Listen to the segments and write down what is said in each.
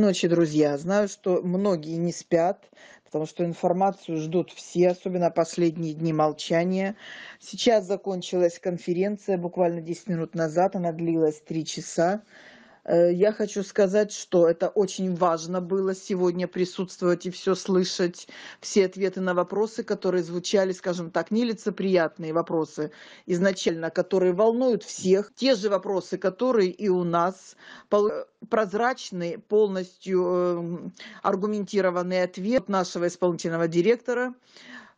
Ночи, друзья. Знаю, что многие не спят, потому что информацию ждут все, особенно последние дни молчания. Сейчас закончилась конференция, буквально 10 минут назад, она длилась 3 часа. Я хочу сказать, что это очень важно было сегодня присутствовать и все слышать, все ответы на вопросы, которые звучали, скажем так, нелицеприятные вопросы изначально, которые волнуют всех. Те же вопросы, которые и у нас, прозрачные, полностью аргументированный ответ нашего исполнительного директора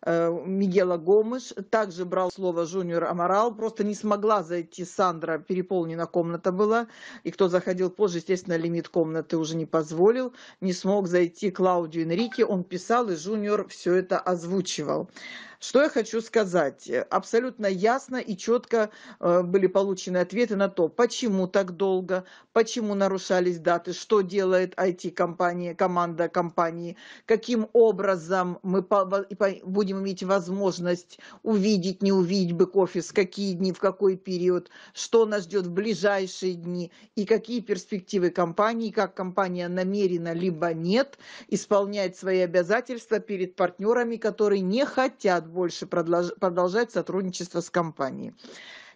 Мигеля Гомыш. Также брал слово Жуниор Амарал. Просто не смогла зайти Сандра, переполнена комната была. И кто заходил позже, естественно, лимит комнаты уже не позволил. Не смог зайти Клаудио Энрике. Он писал, и Жуниор все это озвучивал. Что я хочу сказать? Абсолютно ясно и четко были получены ответы на то, почему так долго, почему нарушались даты, что делает IT-компания, команда компании, каким образом мы будем иметь возможность увидеть, не увидеть бэк-офис, какие дни, в какой период, что нас ждет в ближайшие дни и какие перспективы компании, как компания намерена либо нет исполнять свои обязательства перед партнерами, которые не хотят больше продолжать сотрудничество с компанией.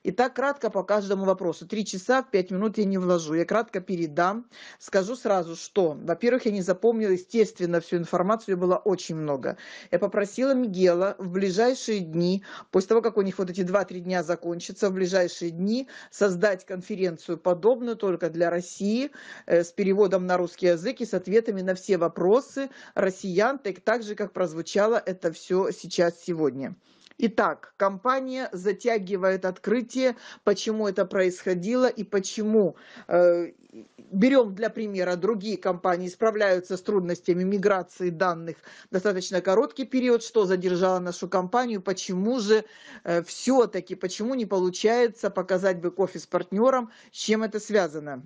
Итак, кратко по каждому вопросу. 3 часа, в 5 минут я не вложу. Я кратко передам. Скажу сразу, что, во-первых, я не запомнила, естественно, всю информацию, ее было очень много. Я попросила Мигеля в ближайшие дни, после того, как у них вот эти 2-3 дня закончатся, в ближайшие дни создать конференцию подобную только для России, с переводом на русский язык и с ответами на все вопросы россиян, так же, как прозвучало это все сейчас, сегодня. Итак, компания затягивает открытие, почему это происходило и почему, берем для примера, другие компании справляются с трудностями миграции данных достаточно короткий период, что задержало нашу компанию, почему же все-таки, почему не получается показать бэк-офис партнерам, с чем это связано.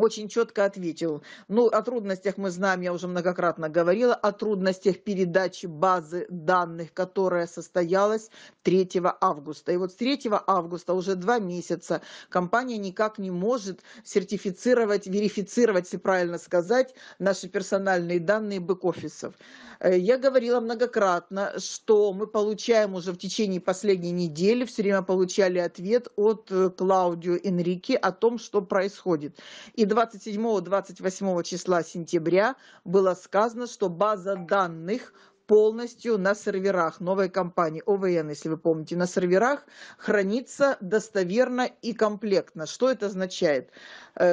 Очень четко ответил. Ну, о трудностях мы знаем, я уже многократно говорила, о трудностях передачи базы данных, которая состоялась 3 августа. И вот с 3 августа уже 2 месяца компания никак не может сертифицировать, верифицировать, если правильно сказать, наши персональные данные бэк-офисов. Я говорила многократно, что мы получаем уже в течение последней недели, все время получали ответ от Клаудио Энрике о том, что происходит. И 27-28 числа сентября было сказано, что база данных полностью на серверах новой компании, ОВН, если вы помните, на серверах хранится достоверно и комплектно. Что это означает?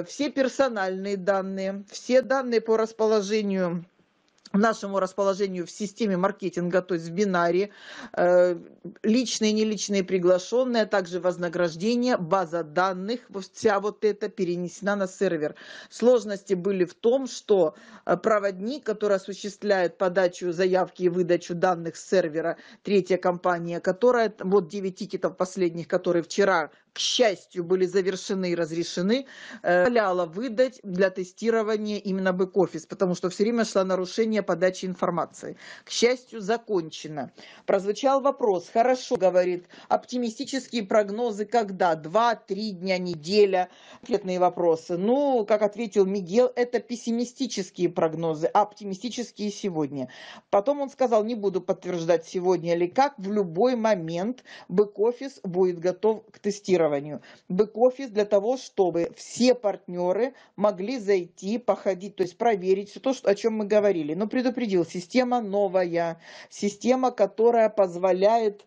Все персональные данные, все данные по расположению, нашему расположению в системе маркетинга, то есть в бинаре, личные и неличные приглашенные, а также вознаграждение, база данных, вся вот эта перенесена на сервер. Сложности были в том, что проводник, который осуществляет подачу заявки и выдачу данных с сервера, третья компания, которая, вот 9 тикетов последних, которые вчера, к счастью, были завершены и разрешены, позволяла выдать для тестирования именно бэк-офис, потому что все время шло нарушение подачи информации. К счастью, закончено. Прозвучал вопрос. Хорошо, говорит, оптимистические прогнозы когда? 2-3 дня, неделя? Ответные вопросы. Ну, как ответил Мигель, это пессимистические прогнозы, а оптимистические сегодня. Потом он сказал, не буду подтверждать сегодня или как, в любой момент бэк-офис будет готов к тестированию. Бэк-офис для того, чтобы все партнеры могли зайти, походить, то есть проверить все то, о чем мы говорили. Но предупредил, система новая, система, которая позволяет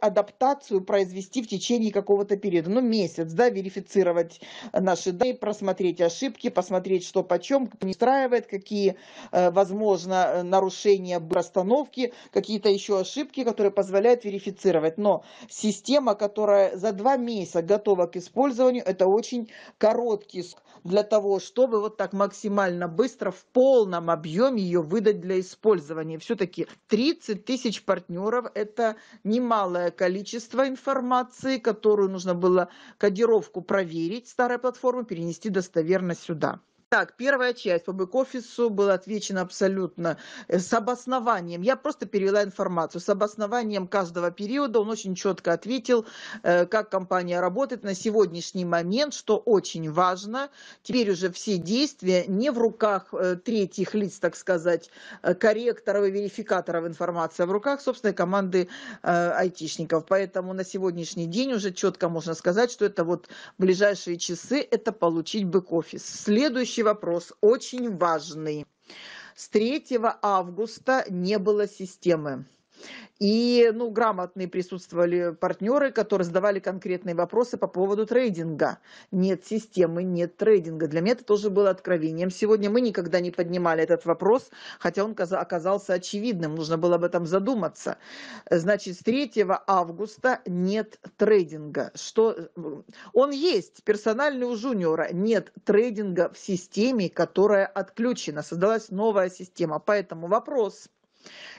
адаптацию произвести в течение какого-то периода, ну месяц, да, верифицировать наши данные, просмотреть ошибки, посмотреть, что почем, кто не устраивает, какие, возможно, нарушения, расстановки, какие-то еще ошибки, которые позволяют верифицировать. Но система, которая за 2 месяца готова к использованию, это очень короткий срок для того, чтобы вот так максимально быстро в полном объеме ее выдать для использования. Все-таки 30 тысяч партнеров – это немалое количество информации, которую нужно было кодировку проверить старой платформы, перенести достоверно сюда. Так, первая часть по бэк-офису была отвечена абсолютно с обоснованием. Я просто перевела информацию. С обоснованием каждого периода он очень четко ответил, как компания работает на сегодняшний момент, что очень важно. Теперь уже все действия не в руках третьих лиц, так сказать, корректоров и верификаторов информации, а в руках собственной команды айтишников. Поэтому на сегодняшний день уже четко можно сказать, что это вот ближайшие часы, это получить бэк-офис. Следующий вопрос очень важный. С 3 августа не было системы. И грамотные присутствовали партнеры, которые задавали конкретные вопросы по поводу трейдинга. Нет системы, нет трейдинга. Для меня это тоже было откровением. Сегодня мы никогда не поднимали этот вопрос, хотя он оказался очевидным. Нужно было об этом задуматься. Значит, с 3 августа нет трейдинга. Что... Он есть, персональный у Жуниора. Нет трейдинга в системе, которая отключена. Создалась новая система. Поэтому вопрос...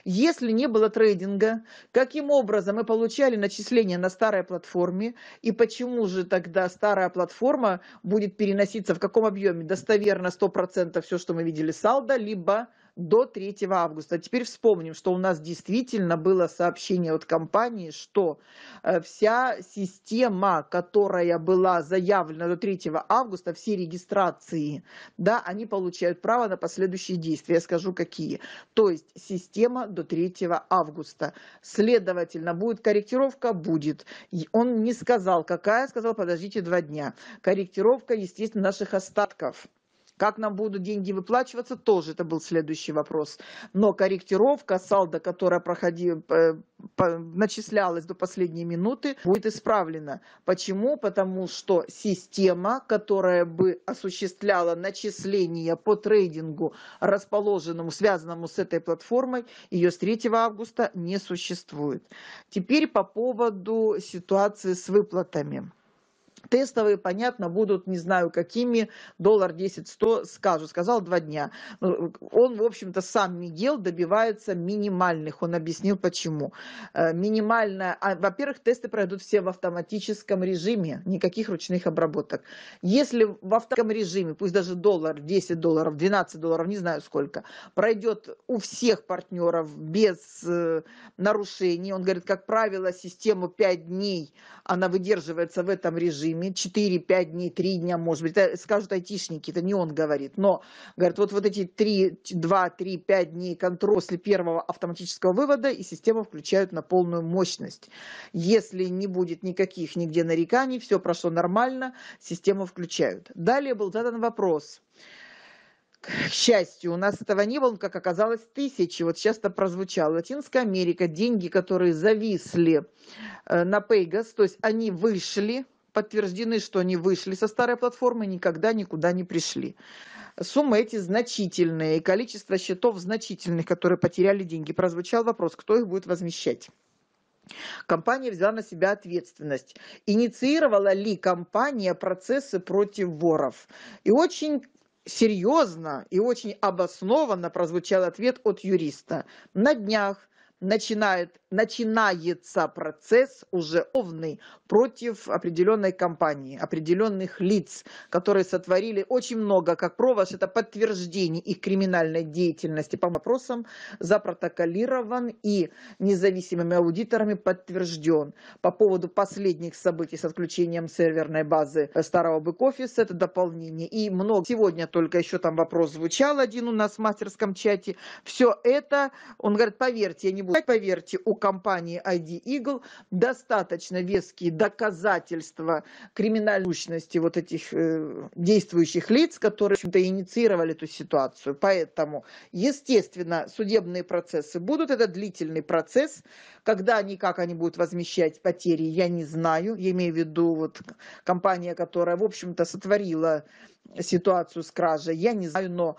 Если не было трейдинга, каким образом мы получали начисления на старой платформе, и почему же тогда старая платформа будет переноситься в каком объеме? Достоверно 100% все, что мы видели салдо, либо до 3 августа. Теперь вспомним, что у нас действительно было сообщение от компании, что вся система, которая была заявлена до 3 августа, все регистрации, да, они получают право на последующие действия. Я скажу, какие. То есть система до 3 августа. Следовательно, будет корректировка? Будет. Он не сказал, какая, сказал, подождите 2 дня. Корректировка, естественно, наших остатков. Как нам будут деньги выплачиваться, тоже это был следующий вопрос. Но корректировка салдо, которая начислялась до последней минуты, будет исправлена. Почему? Потому что система, которая бы осуществляла начисления по трейдингу, расположенному, связанному с этой платформой, ее с 3 августа не существует. Теперь по поводу ситуации с выплатами. Тестовые, понятно, будут, не знаю, какими, доллар 10-100, скажу, сказал 2 дня. Он, в общем-то, сам Мигель добивается минимальных, он объяснил, почему. Минимальная, во-первых, тесты пройдут все в автоматическом режиме, никаких ручных обработок. Если в автоматическом режиме, пусть даже доллар, 10 долларов, 12 долларов, не знаю сколько, пройдет у всех партнеров без нарушений, он говорит, как правило, систему 5 дней, она выдерживается в этом режиме, 4-5 дней, 3 дня, может быть, это скажут айтишники, это не он говорит, но, говорит, вот эти 2-3-5 дней контроль после первого автоматического вывода, и систему включают на полную мощность. Если не будет никаких нигде нареканий, все прошло нормально, систему включают. Далее был задан вопрос. К счастью, у нас этого не было, как оказалось, тысячи. Вот сейчас это прозвучало. Латинская Америка, деньги, которые зависли на Пейгас, то есть они вышли, подтверждены, что они вышли со старой платформы, никогда никуда не пришли. Суммы эти значительные, и количество счетов значительных, которые потеряли деньги. Прозвучал вопрос, кто их будет возмещать. Компания взяла на себя ответственность. Инициировала ли компания процессы против воров? И очень серьезно и очень обоснованно прозвучал ответ от юриста. На днях начинается процесс уже овный против определенной компании, определенных лиц, которые сотворили очень много, как проваш, это подтверждение их криминальной деятельности по вопросам, запротоколирован и независимыми аудиторами подтвержден. По поводу последних событий с отключением серверной базы старого бэк-офиса, это дополнение. И много сегодня только еще там вопрос звучал один у нас в мастерском чате. Все это, он говорит, поверьте, я не буду, поверьте, у компании ID Eagle достаточно веские доказательства криминальной сущности вот этих действующих лиц, которые, в общем-то, инициировали эту ситуацию. Поэтому, естественно, судебные процессы будут. Это длительный процесс. Когда они, как они будут возмещать потери, я не знаю. Я имею в виду вот компания, которая, в общем-то, сотворила ситуацию с кражей. Я не знаю, но...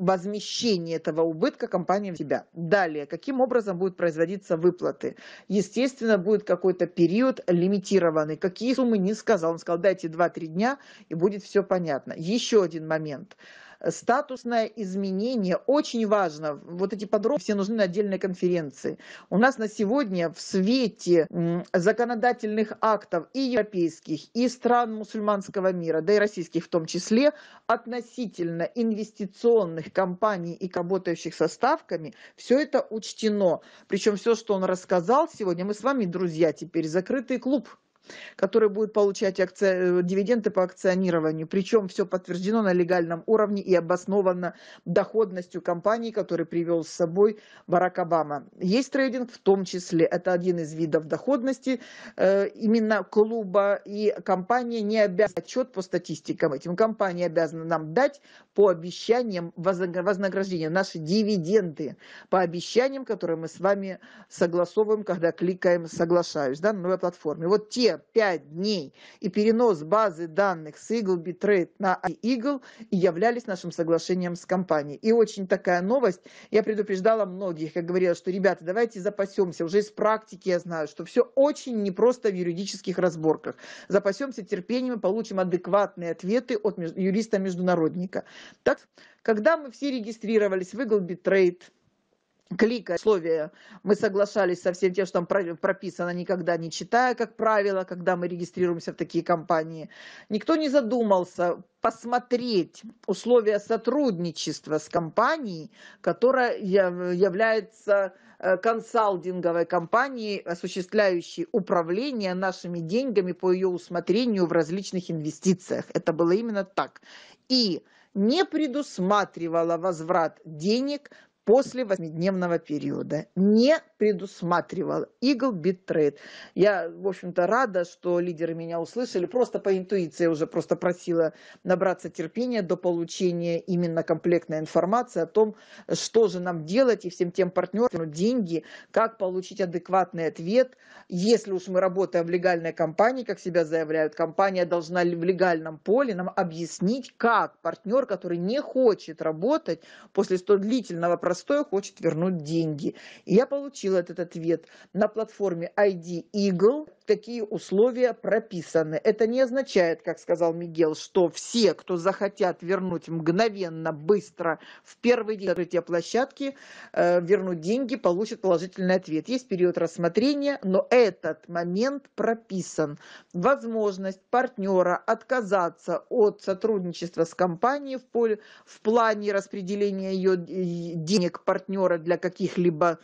возмещение этого убытка компания в себя. Далее, каким образом будут производиться выплаты? Естественно, будет какой-то период лимитированный. Какие суммы, не сказал. Он сказал, дайте 2-3 дня, и будет все понятно. Еще один момент. статусное изменение. Очень важно. Вот эти подробности все нужны на отдельной конференции. У нас на сегодня в свете законодательных актов и европейских, и стран мусульманского мира, да и российских в том числе, относительно инвестиционных компаний и работающих со ставками, все это учтено. Причем все, что он рассказал сегодня, мы с вами, друзья, теперь закрытый клуб, который будет получать дивиденды по акционированию. Причем все подтверждено на легальном уровне и обосновано доходностью компании, которую привел с собой Барак Обама. Есть трейдинг, в том числе, это один из видов доходности именно клуба. И компания не обязана отчет по статистикам этим. Компания обязана нам дать по обещаниям вознаграждения, наши дивиденды, по обещаниям, которые мы с вами согласовываем, когда кликаем «Соглашаюсь», да, на новой платформе. Вот те 5 дней и перенос базы данных с Eagle Bit Trade на ID Eagle и являлись нашим соглашением с компанией. И очень такая новость. Я предупреждала многих, я говорила, что, ребята, давайте запасемся. Уже из практики я знаю, что все очень непросто в юридических разборках. Запасемся терпением и получим адекватные ответы от юриста-международника. Так, когда мы все регистрировались в Eagle Bit Trade, кликая условия, мы соглашались со всем тем, что там прописано, никогда не читая, как правило, когда мы регистрируемся в такие компании. Никто не задумался посмотреть условия сотрудничества с компанией, которая является консалтинговой компанией, осуществляющей управление нашими деньгами по ее усмотрению в различных инвестициях. Это было именно так. И не предусматривала возврат денег после 8-дневного периода. Не предусматривал Eagle Bit Trade. Я, в общем-то, рада, что лидеры меня услышали. Просто по интуиции уже просто просила набраться терпения до получения именно комплектной информации о том, что же нам делать и всем тем партнерам деньги, как получить адекватный ответ. Если уж мы работаем в легальной компании, как себя заявляют, компания должна в легальном поле нам объяснить, как партнер, который не хочет работать после столь длительного процесса, хочет вернуть деньги. И я получила этот ответ на платформе ID Eagle. Такие условия прописаны. Это не означает, как сказал Мигель, что все, кто захотят вернуть мгновенно, быстро, в первый день открытия площадки, вернуть деньги, получат положительный ответ. Есть период рассмотрения, но этот момент прописан. Возможность партнера отказаться от сотрудничества с компанией в плане распределения ее денег партнера для каких-либо,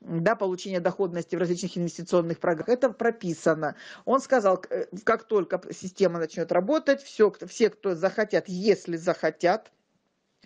да, получения доходности в различных инвестиционных программах. Это прописано. Он сказал, как только система начнет работать, все, кто захотят, если захотят,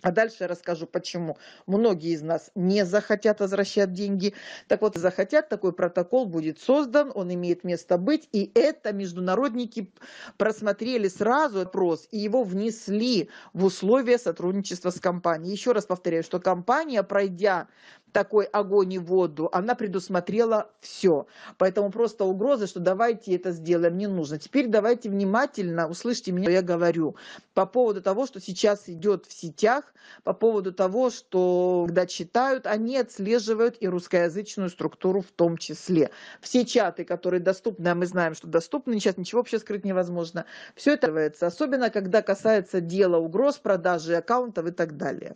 а дальше я расскажу, почему многие из нас не захотят возвращать деньги. Так вот, захотят, такой протокол будет создан, он имеет место быть. И это международники просмотрели сразу вопрос и его внесли в условия сотрудничества с компанией. Еще раз повторяю, что компания, пройдя такой огонь и воду, она предусмотрела все. Поэтому просто угрозы, что давайте это сделаем, не нужно. Теперь давайте внимательно услышьте меня, что я говорю по поводу того, что сейчас идет в сетях, по поводу того, что когда читают, они отслеживают и русскоязычную структуру в том числе. Все чаты, которые доступны, а мы знаем, что доступны, сейчас ничего вообще скрыть невозможно. Все это является, особенно когда касается дела угроз, продажи аккаунтов и так далее.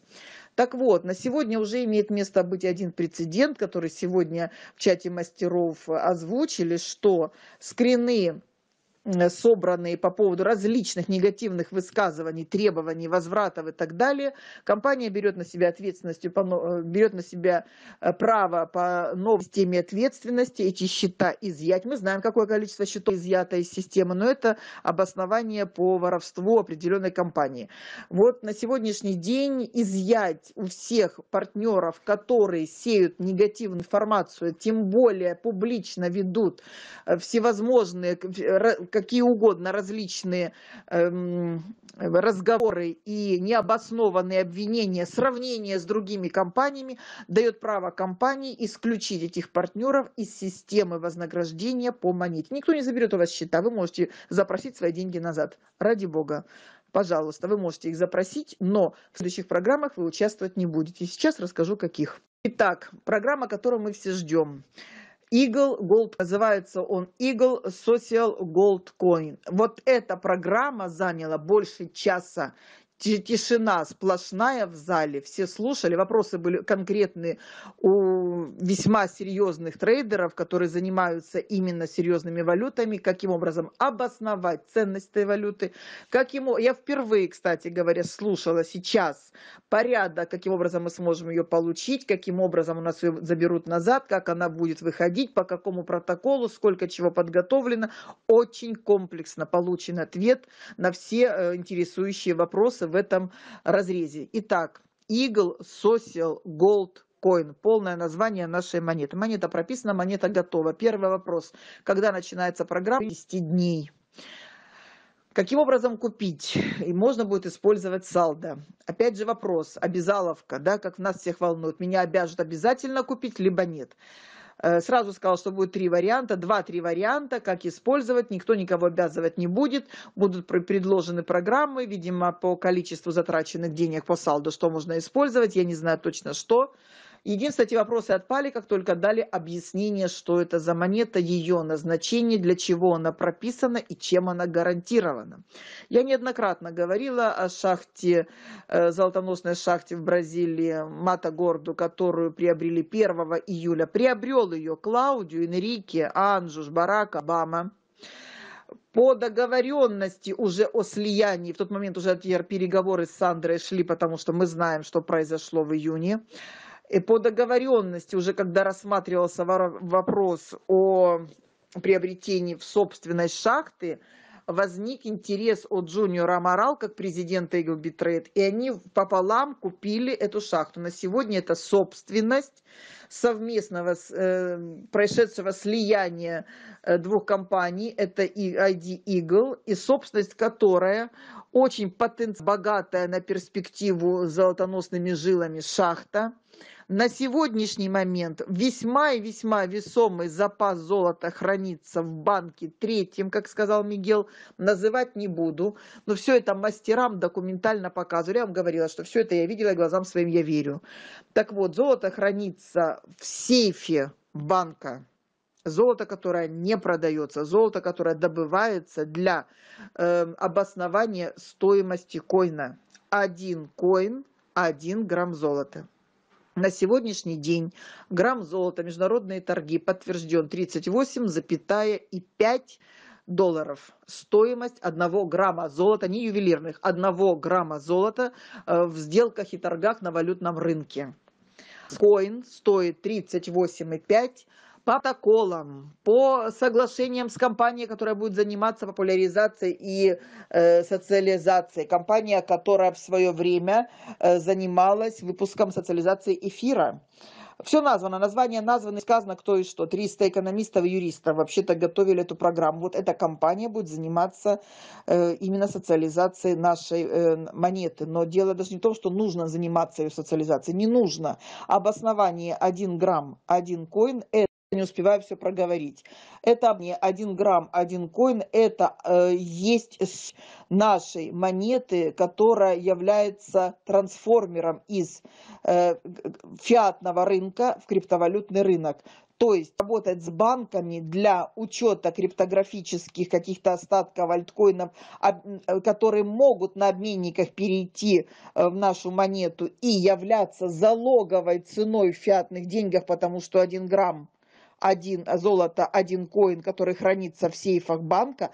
Так вот, на сегодня уже имеет место быть один прецедент, который сегодня в чате мастеров озвучили, что скрины, собранные по поводу различных негативных высказываний, требований, возвратов и так далее, компания берет на себя ответственность, берет на себя право по новой системе ответственности эти счета изъять. Мы знаем, какое количество счетов изъято из системы, но это обоснование по воровству определенной компании. Вот на сегодняшний день изъять у всех партнеров, которые сеют негативную информацию, тем более публично ведут всевозможные какие угодно различные разговоры и необоснованные обвинения, сравнение с другими компаниями, дает право компании исключить этих партнеров из системы вознаграждения по монете. Никто не заберет у вас счета, вы можете запросить свои деньги назад. Ради бога. Пожалуйста, вы можете их запросить, но в следующих программах вы участвовать не будете. Сейчас расскажу, каких. Итак, программа, которую мы все ждем. Eagle Gold, называется он Eagle Social Gold Coin. Вот эта программа заняла больше часа. Тишина сплошная в зале, все слушали, вопросы были конкретные у весьма серьезных трейдеров, которые занимаются именно серьезными валютами, каким образом обосновать ценность этой валюты, я впервые, кстати говоря, слушала сейчас порядок, каким образом мы сможем ее получить, каким образом у нас ее заберут назад, как она будет выходить, по какому протоколу, сколько чего подготовлено, очень комплексно получен ответ на все интересующие вопросы в этом разрезе. Итак, Eagle Social Gold Coin, полное название нашей монеты. Монета прописана, монета готова. Первый вопрос. Когда начинается программа? 10 дней. Каким образом купить? И можно будет использовать салдо. Опять же вопрос. Обязаловка, да, как нас всех волнует. Меня обяжут обязательно купить, либо нет. Сразу сказал, что будет три варианта, два-три варианта, как использовать, никто никого обязывать не будет, будут предложены программы, видимо, по количеству затраченных денег по салду, что можно использовать, я не знаю точно что. Единственное, эти вопросы отпали, как только дали объяснение, что это за монета, ее назначение, для чего она прописана и чем она гарантирована. Я неоднократно говорила о шахте, золотоносной шахте в Бразилии Матогорду, которую приобрели 1 июля. Приобрел ее Клаудио Энрике Анжуш, Барак Обама. По договоренности уже о слиянии, в тот момент уже переговоры с Сандрой шли, потому что мы знаем, что произошло в июне. И по договоренности, уже когда рассматривался вопрос о приобретении в собственность шахты, возник интерес от Жуниора Амарал как президента Eagle Bit Trade, и они пополам купили эту шахту. На сегодня это собственность совместного происшедшего слияния двух компаний, это ID Eagle, и собственность, которая очень богатая на перспективу золотоносными жилами шахта. На сегодняшний момент весьма и весьма весомый запас золота хранится в банке третьем, как сказал Мигель, называть не буду, но все это мастерам документально показывали. Я вам говорила, что все это я видела, и глазам своим я верю. Так вот, золото хранится в сейфе банка. Золото, которое не продается, золото, которое добывается для обоснования стоимости коина. 1 коин, 1 грамм золота. На сегодняшний день грамм золота, международные торги, подтвержден 38,5 долларов. Стоимость 1 грамма золота, не ювелирных, 1 грамма золота в сделках и торгах на валютном рынке. Коин стоит 38,5. По протоколам, по соглашениям с компанией, которая будет заниматься популяризацией и социализацией. Компания, которая в свое время занималась выпуском социализации эфира. Все названо, название названо, сказано кто и что. 300 экономистов и юристов вообще-то готовили эту программу. Вот эта компания будет заниматься именно социализацией нашей монеты. Но дело даже не в том, что нужно заниматься ее социализацией. Не нужно. Обоснование 1 грамм, 1 коин – это... Не успеваю все проговорить. Это мне 1 грамм, 1 коин, это есть с нашей монеты, которая является трансформером из фиатного рынка в криптовалютный рынок. То есть работать с банками для учета криптографических каких-то остатков альткоинов, которые могут на обменниках перейти в нашу монету и являться залоговой ценой в фиатных деньгах, потому что 1 грамм. 1 золото, 1 коин, который хранится в сейфах банка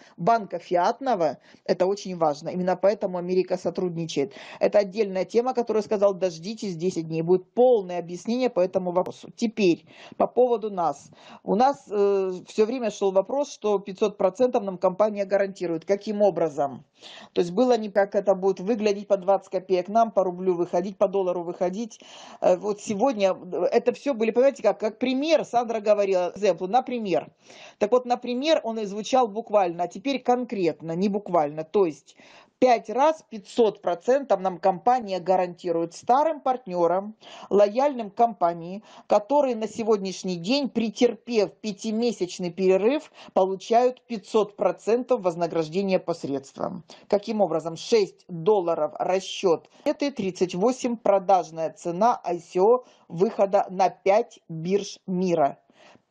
фиатного, это очень важно. Именно поэтому Америка сотрудничает. Это отдельная тема, которую сказал, дождитесь 10 дней. Будет полное объяснение по этому вопросу. Теперь, по поводу нас. У нас все время шел вопрос, что 500% нам компания гарантирует. Каким образом? То есть было не как это будет выглядеть, по 20 копеек нам, по рублю выходить, по доллару выходить. Вот сегодня это все были, понимаете, как пример. Сандра говорила, например. Так вот, например, он и звучал буквально, а теперь конкретно, не буквально. То есть 5 раз 500% нам компания гарантирует старым партнерам, лояльным компании, которые на сегодняшний день, претерпев 5-месячный перерыв, получают 500% вознаграждения по средствам. Каким образом? 6 долларов расчет. Это 38 продажная цена ICO выхода на 5 бирж мира.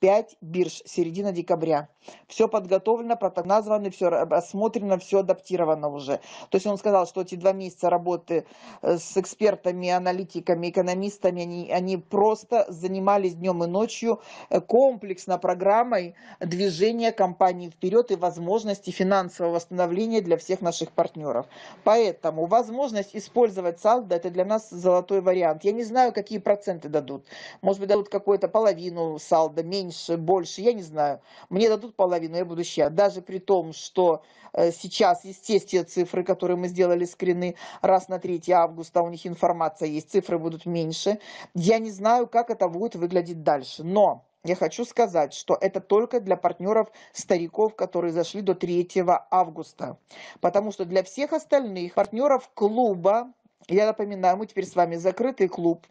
5 бирж, середина декабря. Все подготовлено, протокол названы, все рассмотрено, все адаптировано уже. То есть он сказал, что эти 2 месяца работы с экспертами, аналитиками, экономистами, они просто занимались днем и ночью комплексно программой движения компании вперед и возможности финансового восстановления для всех наших партнеров. Поэтому возможность использовать Салда — это для нас золотой вариант. Я не знаю, какие проценты дадут. Может быть, дадут какую-то половину Салда, меньше, больше, я не знаю. Мне дадут половину, я буду счастлива. Даже при том, что сейчас есть те цифры, которые мы сделали скрины раз на 3 августа, у них информация есть, цифры будут меньше. Я не знаю, как это будет выглядеть дальше, но я хочу сказать, что это только для партнеров-стариков, которые зашли до 3 августа, потому что для всех остальных партнеров клуба, я напоминаю, мы теперь с вами закрытый клуб,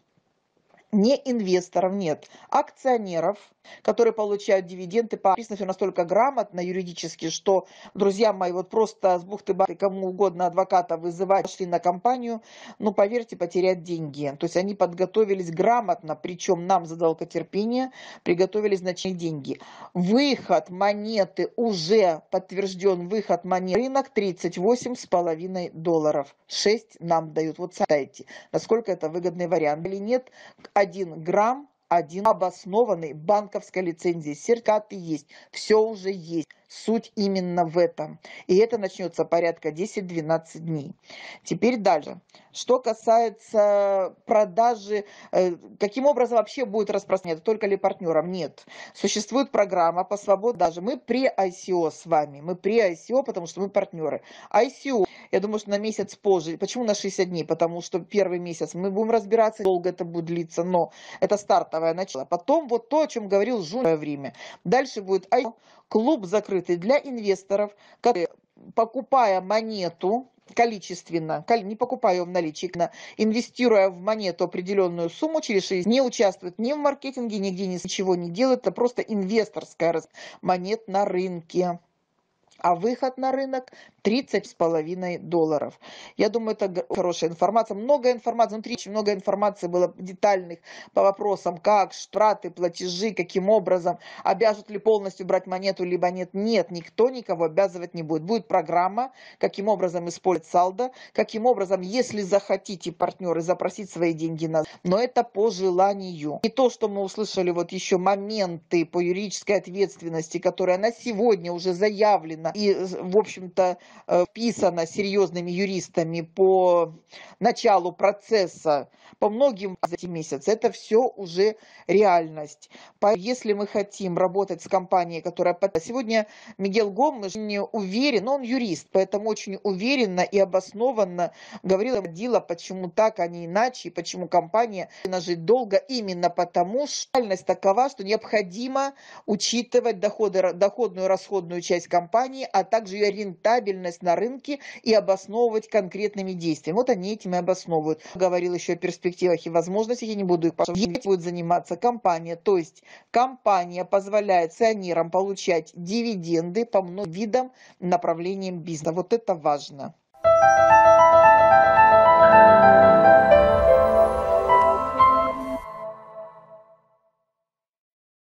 не инвесторов, нет, акционеров, которые получают дивиденды. Написано все настолько грамотно юридически, что, друзья мои, вот просто с бухты-барты кому угодно адвоката вызывать, пошли на компанию, ну, поверьте, потерять деньги. То есть они подготовились грамотно, причем нам за долготерпение приготовили значительные деньги. Выход монеты уже подтвержден, выход монеты. Рынок $38,5. 6 нам дают. Вот смотрите, насколько это выгодный вариант. Или нет, 1 грамм, 1 обоснованный банковской лицензии. Сертификаты есть, все уже есть. Суть именно в этом. И это начнется порядка 10-12 дней. Теперь дальше. Что касается продажи, каким образом вообще будет распространяться, только ли партнерам? Нет. Существует программа по свободе. Даже мы при ICO с вами. Мы при ICO, потому что мы партнеры. ICO, я думаю, что на месяц позже. Почему на 60 дней? Потому что первый месяц мы будем разбираться, долго это будет длиться, но это стартовое начало. Потом вот то, о чем говорил Жуниор время. Дальше будет ICO. Клуб закрытый для инвесторов, которые, покупая монету количественно, не покупая ее в наличии, инвестируя в монету определенную сумму, через 6 дней не участвует ни в маркетинге, нигде ничего не делает, это просто инвесторская монет на рынке. А выход на рынок $30,5. Я думаю, это хорошая информация. Много информации, внутри очень много информации было детальных по вопросам, как штрафы, платежи, каким образом, обяжут ли полностью брать монету, либо нет. Нет, никто никого обязывать не будет. Будет программа, каким образом использовать Салда, каким образом, если захотите, партнеры, запросить свои деньги назад. Но это по желанию. И то, что мы услышали, вот еще моменты по юридической ответственности, которая на сегодня уже заявлена, и, в общем-то, вписано серьезными юристами по началу процесса, по многим за эти месяцы, это все уже реальность. Если мы хотим работать с компанией, которая... Сегодня Мигель Гомыш не уверен, он юрист, поэтому очень уверенно и обоснованно говорил, почему так, а не иначе, и почему компания должна жить долго, именно потому, что реальность такова, что необходимо учитывать доходную и расходную часть компании, а также ее рентабельность на рынке и обосновывать конкретными действиями. Вот они этим и обосновывают. Говорил еще о перспективах и возможностях, я не буду их повторять. Будет заниматься компания, то есть компания позволяет акционерам получать дивиденды по многим видам, направлениям бизнеса. Вот это важно.